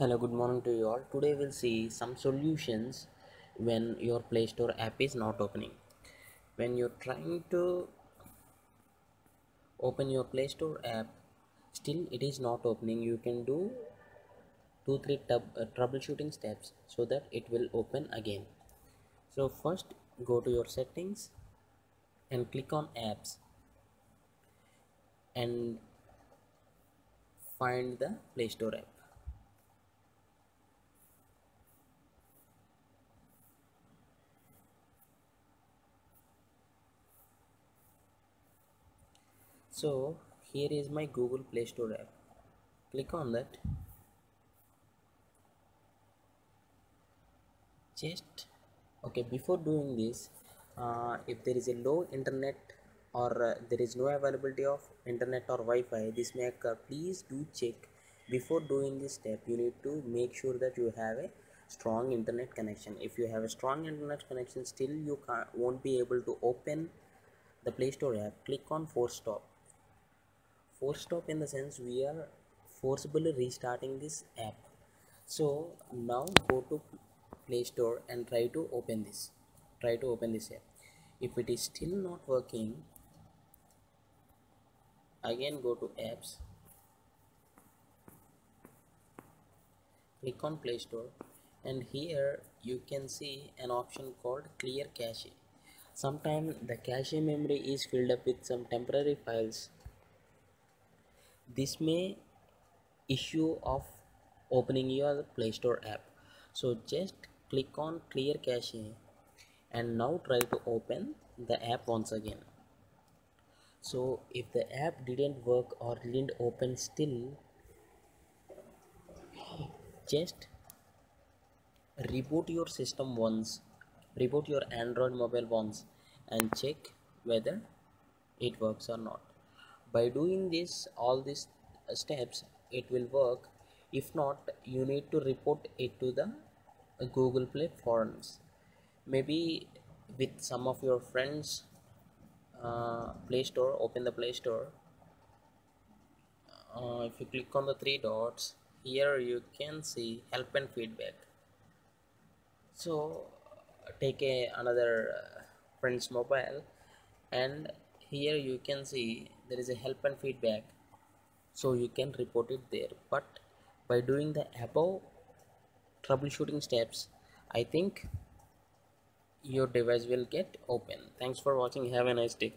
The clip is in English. Hello, good morning to you all. Today we'll see some solutions when your Play Store app is not opening. When you're trying to open your Play Store app, still it is not opening, you can do 2-3 troubleshooting steps so that it will open again. So first go to your settings and click on apps and find the Play Store app. So here is my Google Play Store app. Click on that. Before doing this, if there is a low internet or there is no availability of internet or Wi-Fi, this may occur. Please do check before doing this step. You need to make sure that you have a strong internet connection. If you have a strong internet connection, still you won't be able to open the Play Store app. Click on force stop. Force stop in the sense we are forcibly restarting this app. So now go to Play Store and try to open this app. If it is still not working, again go to apps, click on Play Store, and here you can see an option called clear cache. Sometimes the cache memory is filled up with some temporary files. This may issue of opening your Play Store app. So just click on clear cache and now try to open the app once again. So if the app didn't work or didn't open still, just reboot your system once, reboot your Android mobile once and check whether it works or not. By doing this, all these steps, it will work. If not, you need to report it to the Google Play forums. Maybe with some of your friends, Play Store, open the Play Store. If you click on the 3 dots, here you can see help and feedback. So take another friend's mobile and here you can see there is a help and feedback, so you can report it there. But by doing the above troubleshooting steps, I think your device will get open. Thanks for watching. Have a nice day.